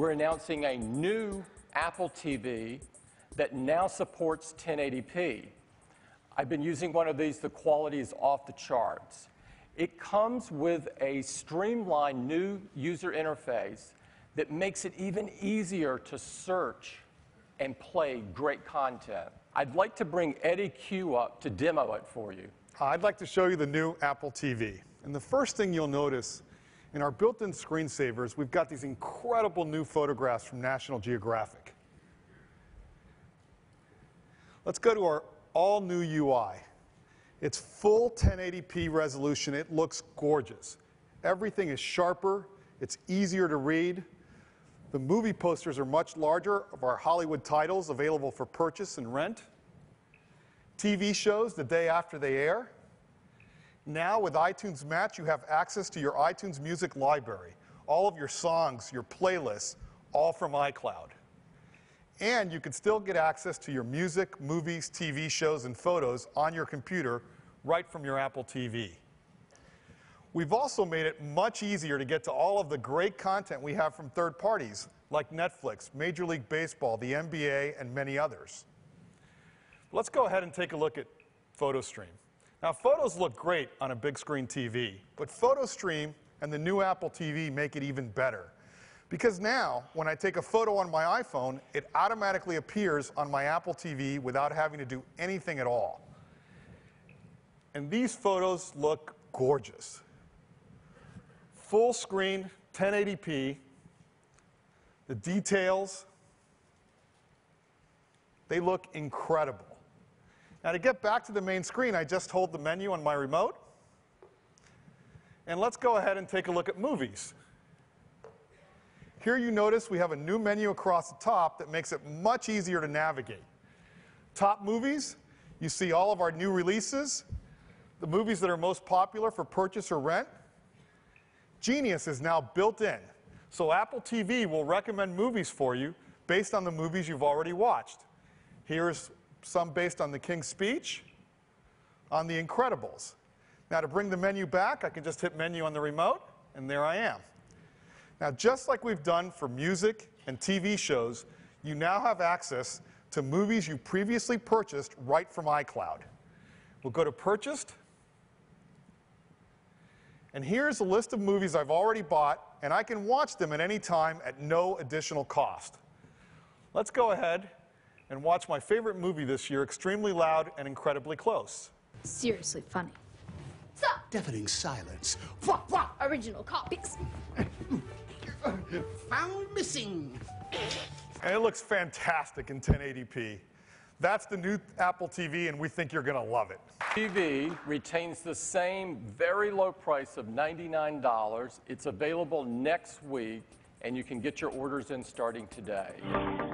we're announcing a new Apple TV that now supports 1080p. I've been using one of these. The quality is off the charts. It comes with a streamlined new user interface that makes it even easier to search and play great content. I'd like to bring Eddy Cue up to demo it for you. I'd like to show you the new Apple TV. And the first thing you'll notice in our built-in screensavers, we've got these incredible new photographs from National Geographic. Let's go to our all-new UI. It's full 1080p resolution. It looks gorgeous. Everything is sharper. It's easier to read. The movie posters are much larger of our Hollywood titles available for purchase and rent. TV shows the day after they air. Now with iTunes Match, you have access to your iTunes music library, all of your songs, your playlists, all from iCloud. And you can still get access to your music, movies, TV shows, and photos on your computer right from your Apple TV. We've also made it much easier to get to all of the great content we have from third parties, like Netflix, Major League Baseball, the NBA, and many others. Let's go ahead and take a look at Photo Stream. Now, photos look great on a big screen TV, but Photo Stream and the new Apple TV make it even better. Because now, when I take a photo on my iPhone, it automatically appears on my Apple TV without having to do anything at all. And these photos look gorgeous. Full screen, 1080p, the details, they look incredible. Now, to get back to the main screen, I just hold the menu on my remote. And let's go ahead and take a look at movies. Here you notice we have a new menu across the top that makes it much easier to navigate. Top movies, you see all of our new releases, the movies that are most popular for purchase or rent. Genius is now built in, so Apple TV will recommend movies for you based on the movies you've already watched. Here's some based on the King's Speech, on the Incredibles. Now to bring the menu back, I can just hit menu on the remote, and there I am. Now just like we've done for music and TV shows, you now have access to movies you previously purchased right from iCloud. We'll go to Purchased, and here's a list of movies I've already bought, and I can watch them at any time at no additional cost. Let's go ahead and watch my favorite movie this year, Extremely Loud and Incredibly Close. Seriously funny. Stop! Deafening silence. Wah, wah. Original copies. Found missing. And it looks fantastic in 1080p. That's the new Apple TV, and we think you're going to love it. TV retains the same very low price of $99. It's available next week, and you can get your orders in starting today.